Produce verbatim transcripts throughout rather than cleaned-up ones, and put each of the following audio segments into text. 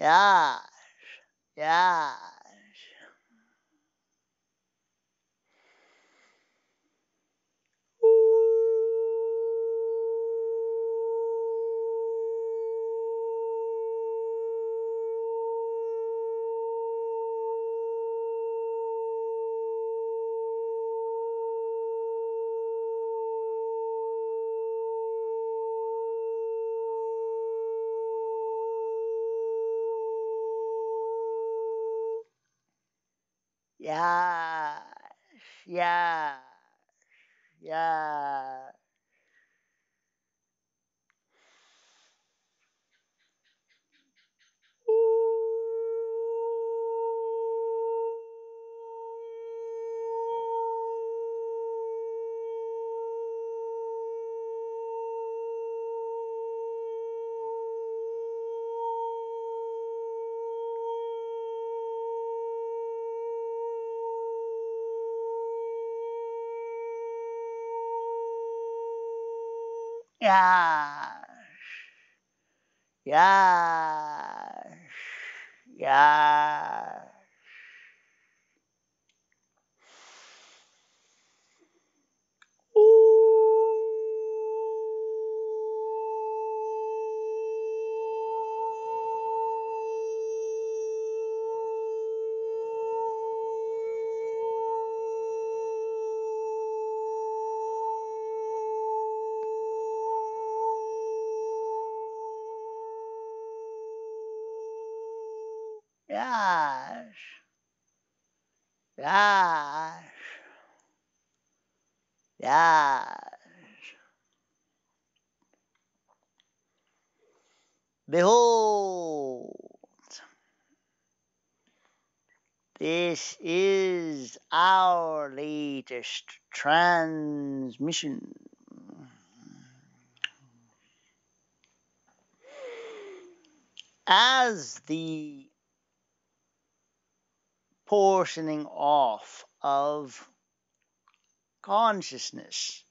Yes, yes. Yes, yes, yes. Yes, yes, yes. Yes. Yes. Yes. Behold, this is our latest transmission. As the portioning off of consciousness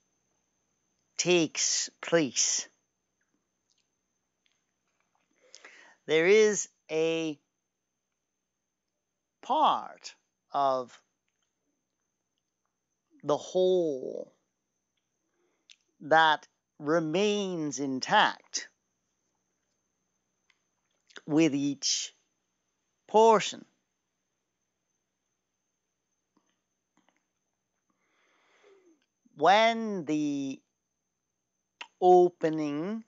takes place, there is a part of the whole that remains intact with each portion. When the opening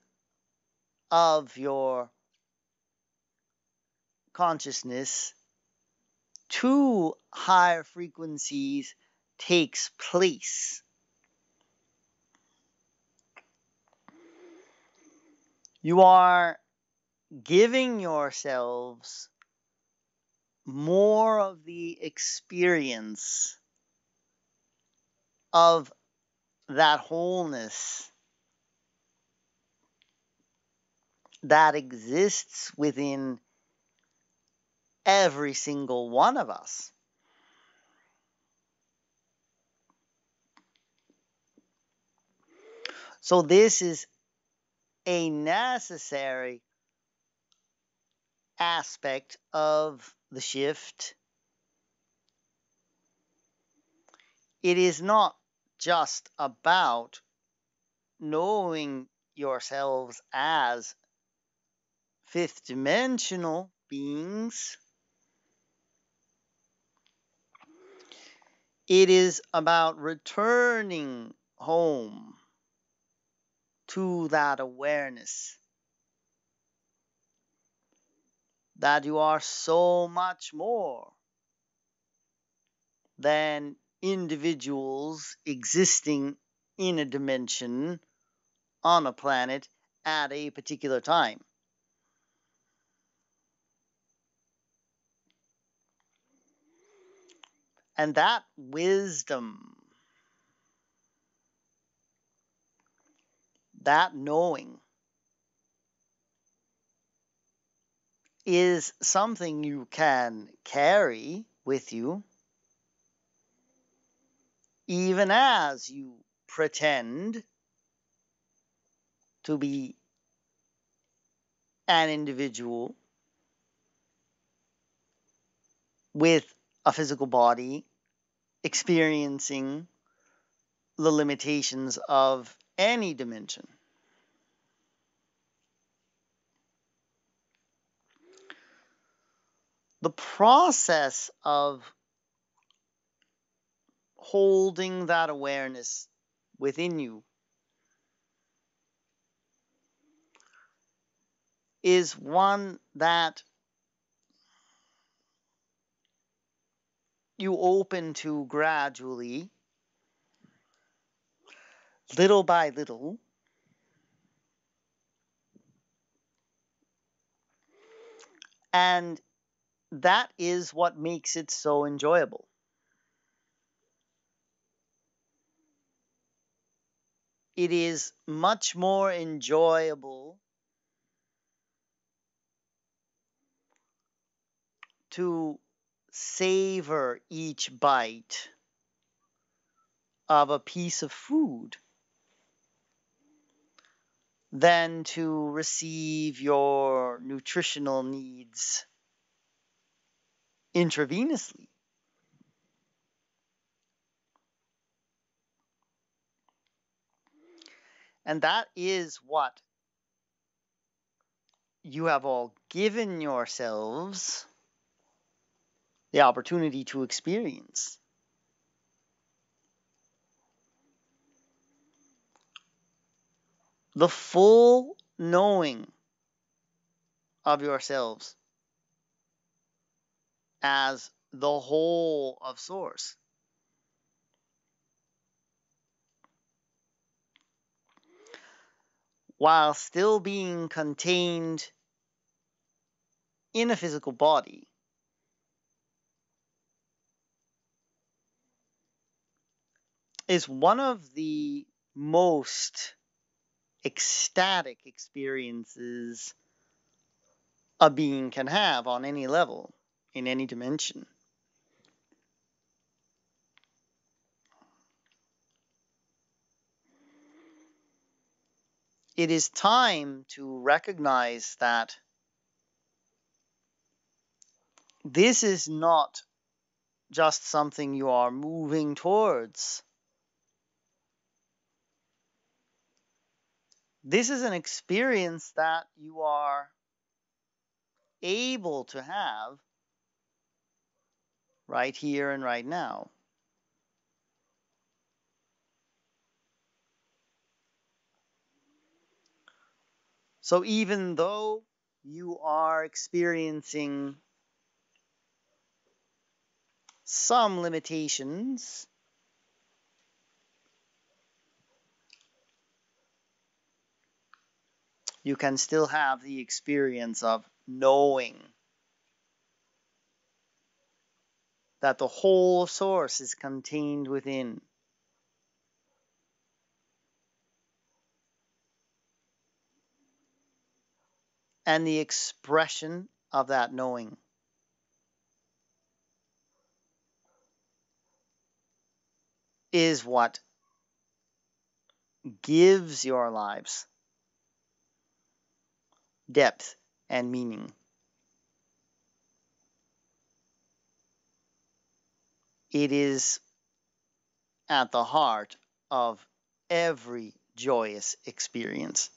of your consciousness to higher frequencies takes place, you are giving yourselves more of the experience of that wholeness that exists within every single one of us. So this is a necessary aspect of the shift. It is not just about knowing yourselves as fifth dimensional beings. It is about returning home to that awareness that you are so much more than individuals existing in a dimension on a planet at a particular time. And that wisdom, that knowing, is something you can carry with you even as you pretend to be an individual with a physical body experiencing the limitations of any dimension. The process of holding that awareness within you is one that you open to gradually, little by little, and that is what makes it so enjoyable. It is much more enjoyable to savor each bite of a piece of food than to receive your nutritional needs intravenously. And that is what you have all given yourselves the opportunity to experience. The full knowing of yourselves as the whole of Source. While still being contained in a physical body, is one of the most ecstatic experiences a being can have on any level, in any dimension. It is time to recognize that this is not just something you are moving towards. This is an experience that you are able to have right here and right now. So even though you are experiencing some limitations, you can still have the experience of knowing that the whole of Source is contained within. And the expression of that knowing is what gives your lives depth and meaning. It is at the heart of every joyous experience.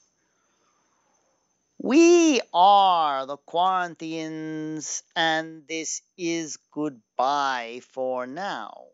We are the Quarnthians, and this is goodbye for now.